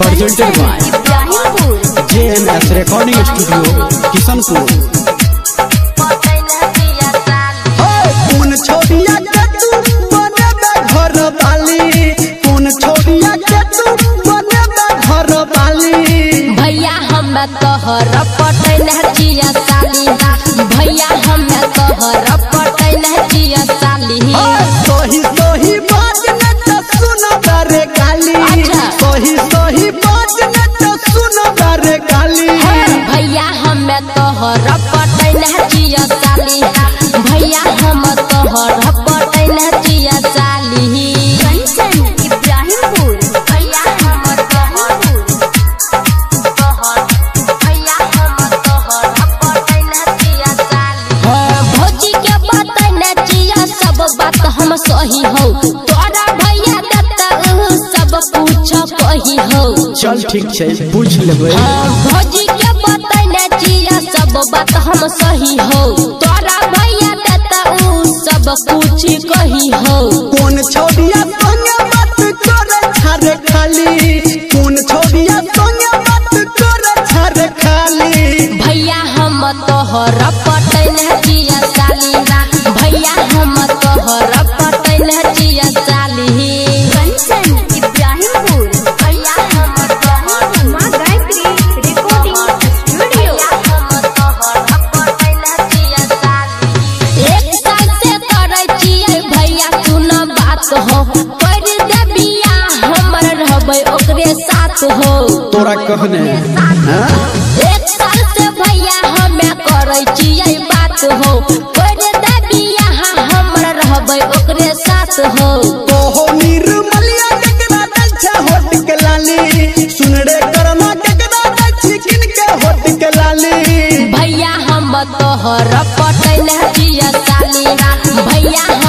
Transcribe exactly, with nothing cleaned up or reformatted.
Presented by J M S recording studio Kishanpur. कौन छोड़िया के तू बनेबे घर वाली, कौन छोड़िया के तू बनेबे घर वाली। भैया हमरा तोहर पटैला जिया साली, भैया हमरा तोहर पटैला जिया साली। सोही सोही बात न त सुन बारे काली, सोही सोही बात न त सुन बारे काली। भैया हमरा तोहर पटैला जिया साली, भैया हमरा तोहर पटैला जिया साली। इब्राहिमपुर भैया हमरा भौजी के बात न जिया, सब बात हम सही हो, तोरा भैया दत्ता सब पूछ कही हो। चल ठीक है पूछ लेबे। भौजी के बात न जिया, सब बात हम सही हो, तोरा भैया दत्ता सब पूछ कही हो। कौन छोड़िया संग बात करे छारे खाली, कौन छोड़िया संग बात करे छारे खाली। भैया हम तोहर पटैला जिया साली, भैया हम तोहर पटैला जिया साली। इब्राहिमपुर भैया हम तोहर गायत्री रिकॉर्डिंग स्टूडियो, एक साल से करे छियै भैया सुन बात हो, कर दे बिया हमर रहबै ओकरे साथ हो। तोरा कहने एक साल से भैया हमे करे छियै बात हो, कर दे बिया हमर रहबै ओकरे साथ हो। तोहो निर्मलिया केकरा दै छै होट के लाली, सुन रे कर्मा केकरा दै छी किन के होट के लाली। भैया हम तोहर पटैला जिया साली, भैया